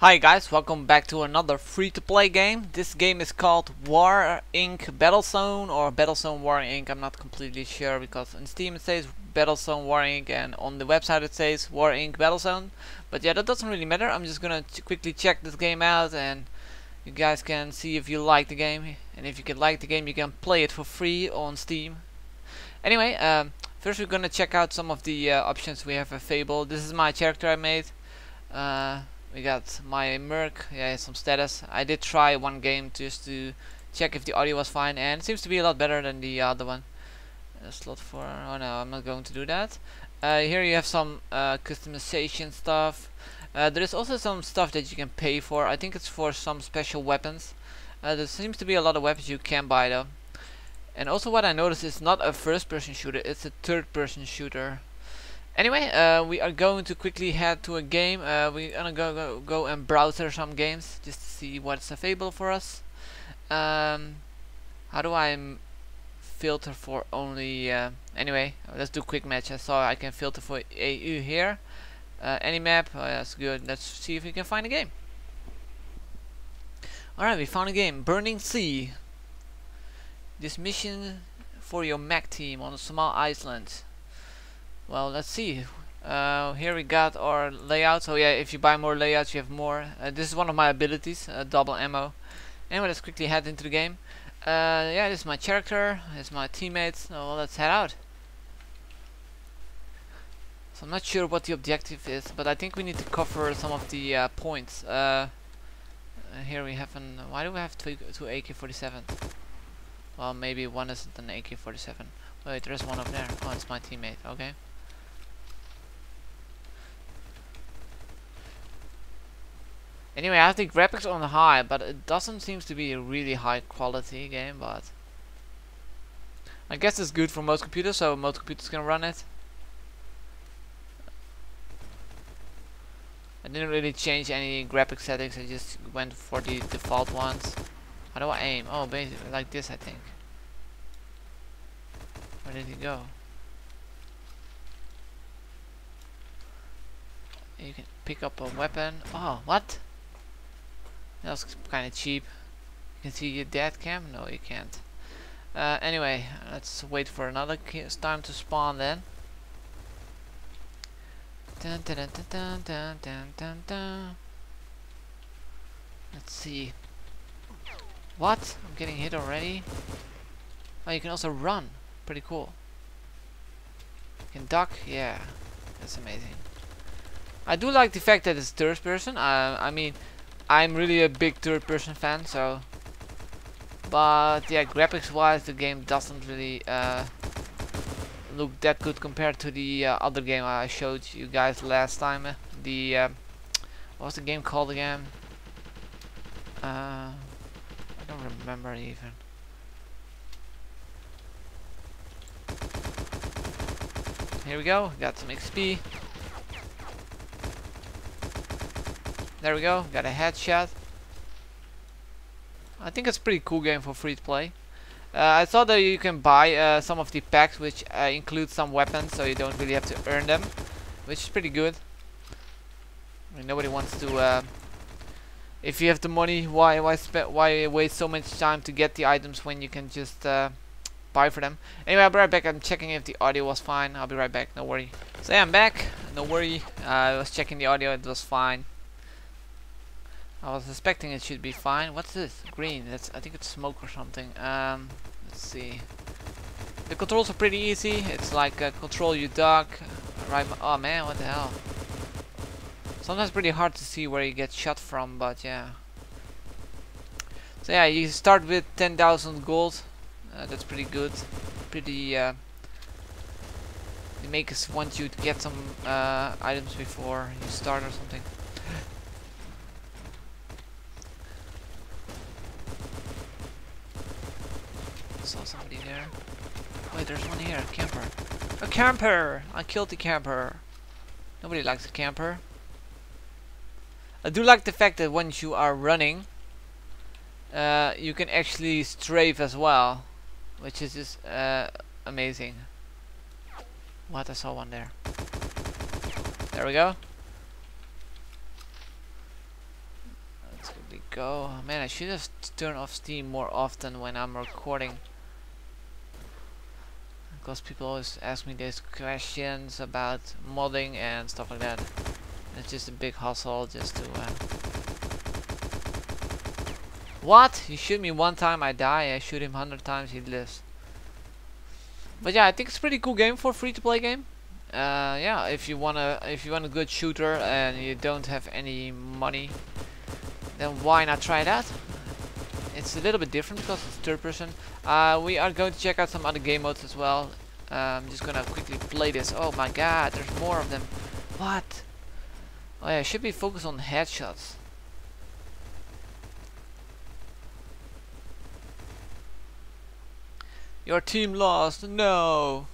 Hi guys, welcome back to another free-to-play game. This game is called War Inc Battlezone or Battlezone War Inc. I'm not completely sure because on Steam it says Battlezone War Inc and on the website it says War Inc Battlezone. But yeah, that doesn't really matter. I'm just gonna quickly check this game out and you guys can see if you like the game. And if you can like the game, you can play it for free on Steam. Anyway, first we're gonna check out some of the options we have available. This is my character I made. We got my merc, yeah, some status. I did try one game just to check if the audio was fine, and it seems to be a lot better than the other one. Slot for, oh no, I'm not going to do that. Here you have some customization stuff. There is also some stuff that you can pay for. I think it's for some special weapons. There seems to be a lot of weapons you can buy though. And also what I noticed is not a first-person shooter, it's a third-person shooter. Anyway, we are going to quickly head to a game. We're gonna go and browse some games just to see what's available for us. How do I filter for only... anyway, let's do quick match. I saw I can filter for AU here. Any map, that's good. Let's see if we can find a game. Alright, we found a game. Burning Sea. This mission for your mech team on Small Island. Well, let's see. Here we got our layout. So yeah, if you buy more layouts, you have more. This is one of my abilities, double ammo. Anyway, let's quickly head into the game. Yeah, this is my character. This is my teammates. Well, let's head out. So I'm not sure what the objective is, but I think we need to cover some of the points. Here we have an... Why do we have two AK-47? Well, maybe one isn't an AK-47. Wait, there's one up there. Oh, it's my teammate. Okay. Anyway, I have the graphics on high, but it doesn't seem to be a really high quality game, but I guess it's good for most computers, so most computers can run it. I didn't really change any graphic settings, I just went for the default ones. How do I aim? Oh, basically like this, I think. Where did he go? You can pick up a weapon. Oh, what? That was kind of cheap. You can see your dead cam? No, you can't. Anyway, let's wait for another time to spawn then. Dun, dun, dun, dun, dun, dun, dun, dun. Let's see. What? I'm getting hit already. Oh, you can also run. Pretty cool. You can duck. Yeah, that's amazing. I do like the fact that it's third person. I mean, I'm really a big third person fan, so. But yeah, graphics wise the game doesn't really look that good compared to the other game I showed you guys last time. The what was the game called again? I don't remember even. Here we go, got some XP. There we go, got a headshot. I think it's a pretty cool game for free to play. I saw that you can buy some of the packs which include some weapons, so you don't really have to earn them, which is pretty good. I mean, nobody wants to. If you have the money, why waste so much time to get the items when you can just buy for them? Anyway, I'll be right back. I'm checking if the audio was fine. I'll be right back. No worry. So yeah, I'm back. No worry. I was checking the audio. It was fine. I was expecting it should be fine. What's this? Green. That's, I think it's smoke or something. Let's see. The controls are pretty easy. It's like control your duck. Right. Oh man, what the hell? Sometimes pretty hard to see where you get shot from, but yeah. So yeah, you start with 10,000 gold. That's pretty good. Pretty. The makers want you to get some items before you start or something. Saw somebody there. Wait, there's one here. Camper. A camper! I killed the camper. Nobody likes a camper. I do like the fact that once you are running, you can actually strafe as well, which is just amazing. What? I saw one there. There we go. go. Man, I should have turned off Steam more often when I'm recording, because people always ask me these questions about modding and stuff like that. It's just a big hustle just to... What? You shoot me one time, I die. I shoot him 100 times, he lives. But yeah, I think it's a pretty cool game for a free-to-play game. Yeah, if you want a good shooter and you don't have any money, then why not try that? It's a little bit different because it's third person. We are going to check out some other game modes as well. I'm just gonna quickly play this. Oh my god, there's more of them. What? Oh yeah, I should be focused on headshots. Your team lost. No,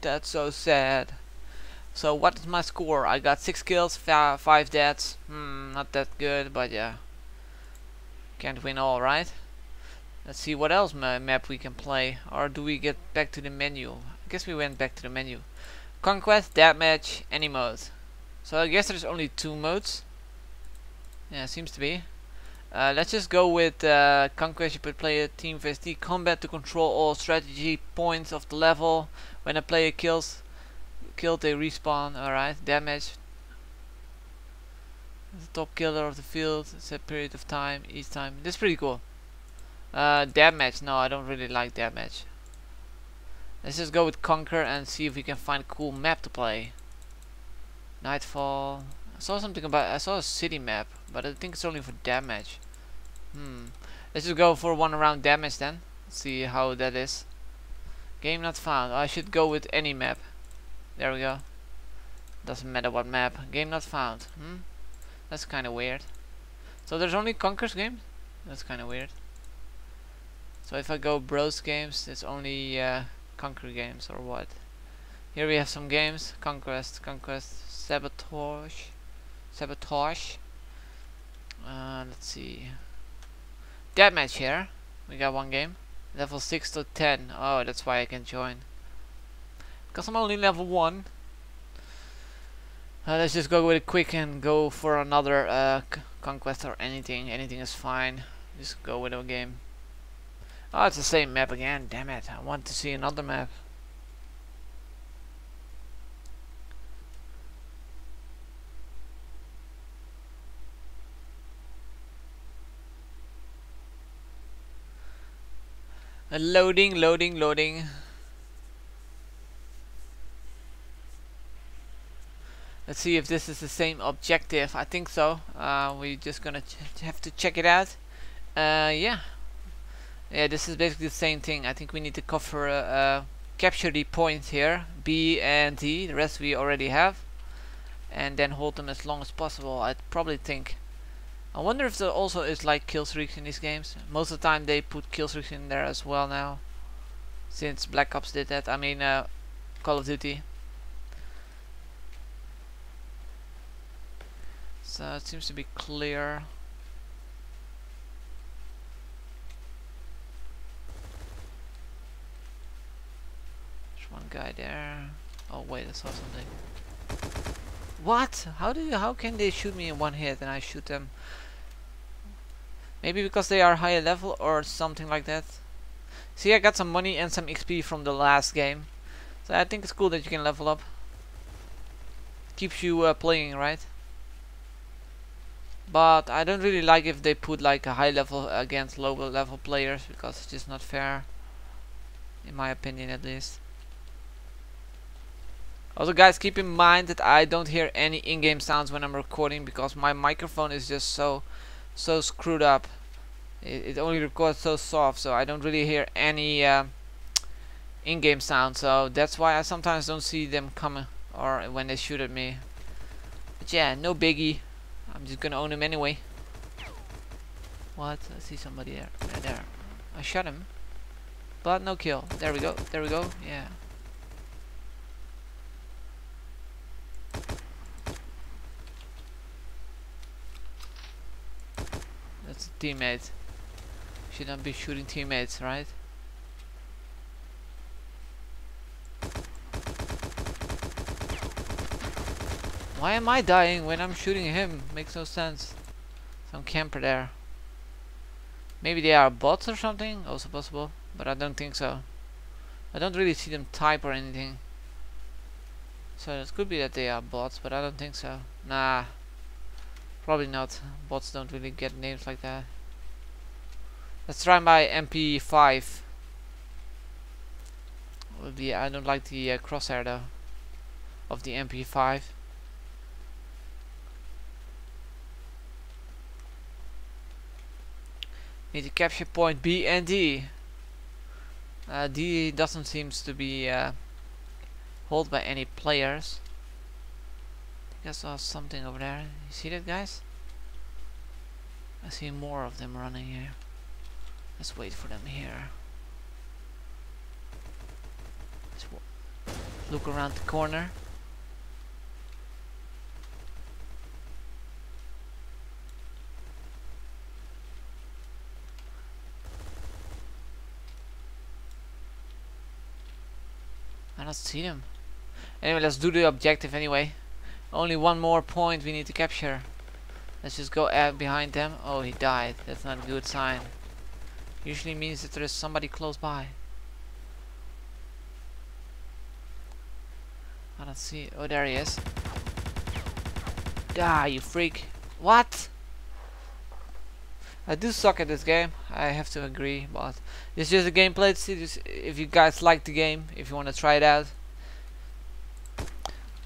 that's so sad. So what is my score? I got 6 kills, 5 deaths. Not that good, but yeah, can't win all, right? Let's see what else map we can play, or do we get back to the menu? I guess we went back to the menu. Conquest, deathmatch, any mode. So I guess there's only 2 modes. Yeah, seems to be. Let's just go with Conquest. You put player team vs combat to control all strategy points of the level. When a player killed, they respawn. Alright, damage. The top killer of the field, set period of time each time. This is pretty cool. Damage, no, I don't really like damage. Let's just go with Conquer and see if we can find a cool map to play. Nightfall. I saw a city map, but I think it's only for damage. Let's just go for 1 round damage then. See how that is. Game not found. I should go with any map. There we go. Doesn't matter what map. Game not found. That's kind of weird. So there's only Conquer's games? That's kind of weird. So if I go Bros games, it's only Conquer games or what? Here we have some games. Conquest, Conquest, Sabotage, Sabotage. Let's see. Deathmatch here. We got 1 game. Level 6 to 10. Oh, that's why I can join. Because I'm only level 1. Let's just go with it quick and go for another Conquest or anything. Anything is fine. Just go with a game. Oh, it's the same map again. Damn it. I want to see another map. Loading, loading, loading. Let's see if this is the same objective. I think so. We're just gonna have to check it out. Yeah, this is basically the same thing. I think we need to cover capture the points here, B and D. The rest we already have, and then hold them as long as possible. I'd probably think. I wonder if there also is like kill streaks in these games. Most of the time they put kill streaks in there as well now, since Black Ops did that. I mean, Call of Duty. So it seems to be clear. There's one guy there. Oh wait, I saw something. What? How can they shoot me in 1 hit and I shoot them? Maybe because they are higher level or something like that. See, I got some money and some XP from the last game, so I think it's cool that you can level up. Keeps you playing, right? But I don't really like if they put like a high level against low level players, because it's just not fair, in my opinion at least. Also guys, keep in mind that I don't hear any in-game sounds when I'm recording, because my microphone is just so screwed up. It only records so soft, so I don't really hear any in-game sound. So that's why I sometimes don't see them coming or when they shoot at me. But yeah, no biggie. I'm just gonna own him anyway. What? I see somebody there. There. I shot him, but no kill. There we go. There we go. Yeah. That's a teammate. Should not be shooting teammates, right? Why am I dying when I'm shooting him? Makes no sense. Some camper there. Maybe they are bots or something, also possible, but I don't think so. I don't really see them type or anything. So it could be that they are bots, but I don't think so. Nah, probably not. Bots don't really get names like that. Let's try my MP5. I don't like the crosshair though of the MP5. Need to capture point B and D. D doesn't seem to be held by any players. I think I saw something over there. You see that, guys? I see more of them running here. Let's wait for them here. Let's look around the corner. I don't see them. Anyway, let's do the objective anyway. Only one more point we need to capture. Let's just go behind them. Oh, he died. That's not a good sign. Usually means that there is somebody close by. I don't see. Oh, there he is. Die, you freak. What? I do suck at this game, I have to agree, but it's just a gameplay. If you guys like the game, if you want to try it out,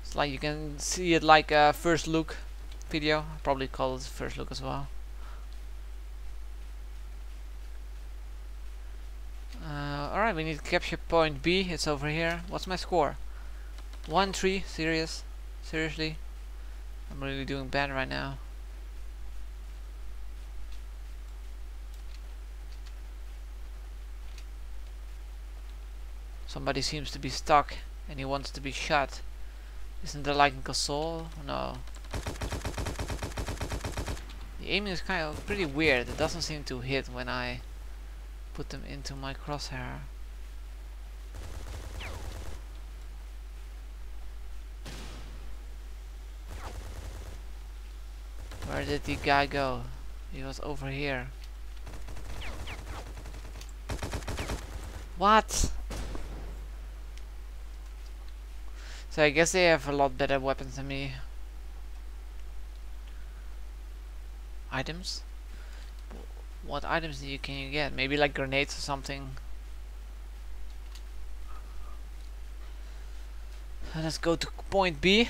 it's like you can see it like a first look video. I probably call it first look as well. Alright, we need to capture point B. It's over here. What's my score? 1-3. Seriously, I'm really doing bad right now. Somebody seems to be stuck and he wants to be shot. Isn't there like a console? No. The aiming is kind of pretty weird. It doesn't seem to hit when I put them into my crosshair. Where did the guy go? He was over here. What? So I guess they have a lot better weapons than me. Items? What items can you get? Maybe like grenades or something. Let's go to point B.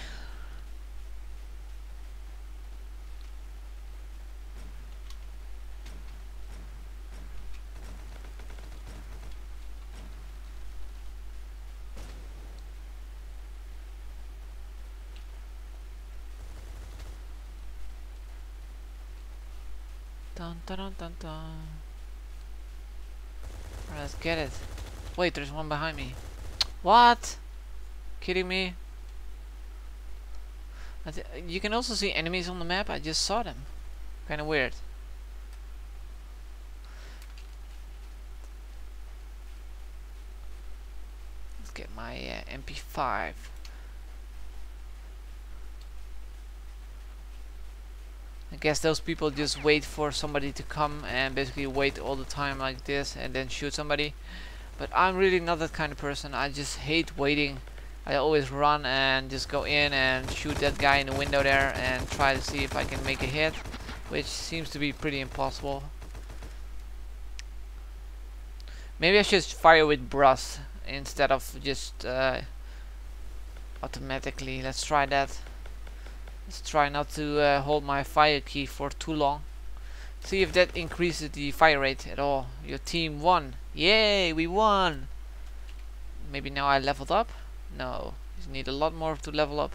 Right, let's get it. Wait, there's one behind me. What? Kidding me? You can also see enemies on the map. I just saw them. Kind of weird. Let's get my MP5. I guess those people just wait for somebody to come and basically wait all the time like this and then shoot somebody. But I'm really not that kind of person. I just hate waiting. I always run and just go in and shoot that guy in the window there and try to see if I can make a hit, which seems to be pretty impossible. Maybe I should fire with brass instead of just automatically. Let's try that. Let's try not to hold my fire key for too long. See if that increases the fire rate at all. Your team won. Yay, we won. Maybe now I leveled up? No, you need a lot more to level up.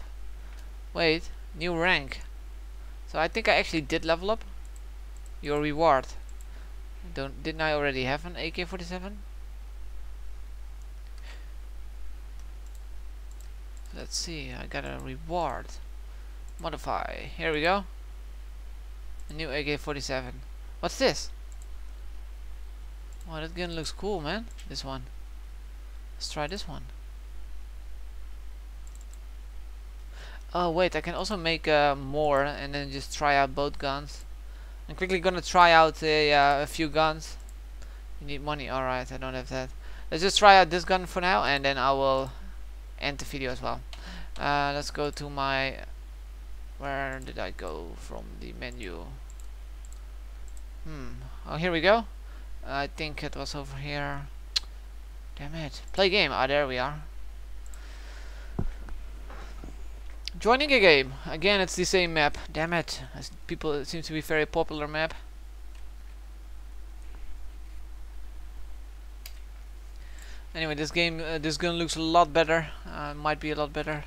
Wait, new rank. So I think I actually did level up. Your reward. Didn't I already have an AK-47? Let's see, I got a reward. Modify. Here we go. A new AK-47. What's this? Wow, that gun looks cool, man. This one. Let's try this one. Oh wait, I can also make more and then just try out both guns. I'm quickly gonna try out a few guns. You need money, alright, I don't have that. Let's just try out this gun for now and then I will end the video as well. Let's go to my... Where did I go from the menu? Oh, here we go. I think it was over here. Damn it. Play game. Ah, there we are. Joining a game. Again, it's the same map. Damn it. It seems to be a very popular map. Anyway, this game, this gun looks a lot better. Might be a lot better.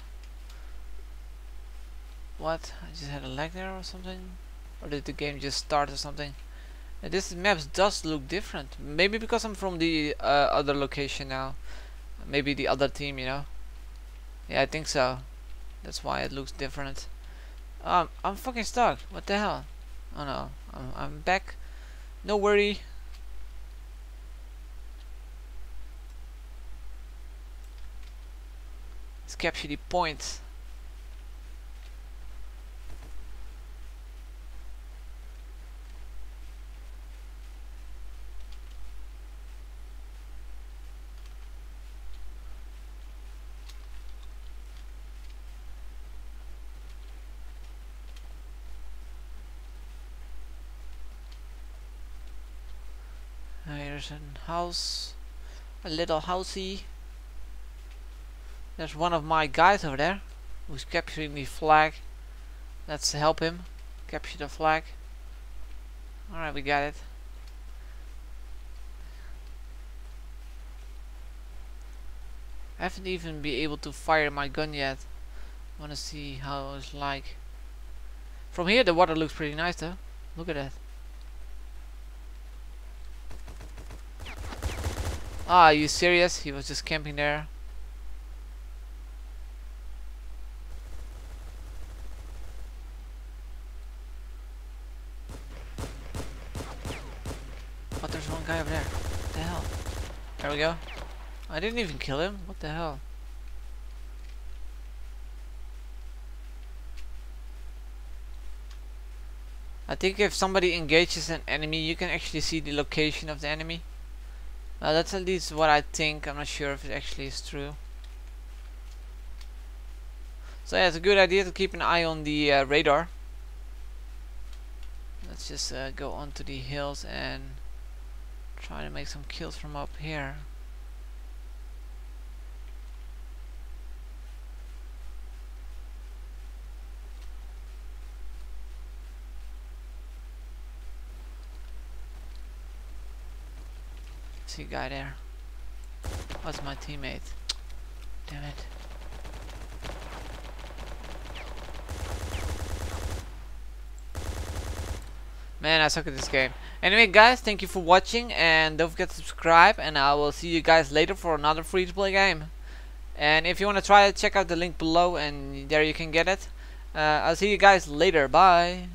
What? I just had a lag there or something? Or did the game just start or something? This map does look different. Maybe because I'm from the other location now. Maybe the other team, you know? Yeah, I think so. That's why it looks different. I'm fucking stuck. What the hell? Oh no. I'm back. No worry. Let's capture the point. House, a little housey. There's one of my guys over there who's capturing the flag. Let's help him capture the flag. Alright, we got it. I haven't even been able to fire my gun yet. I wanna see how it's like. From here the water looks pretty nice though. Look at that. Ah, are you serious? He was just camping there. Oh, there's one guy over there. What the hell? There we go. I didn't even kill him. What the hell? I think if somebody engages an enemy, you can actually see the location of the enemy. That's at least what I think. I'm not sure if it actually is true. So yeah, it's a good idea to keep an eye on the radar. Let's just go onto the hills and try to make some kills from up here. See guy there. What's my teammate? Damn it. Man, I suck at this game. Anyway guys, thank you for watching and don't forget to subscribe, and I will see you guys later for another free to play game. And if you want to try it, check out the link below and there you can get it. I'll see you guys later. Bye.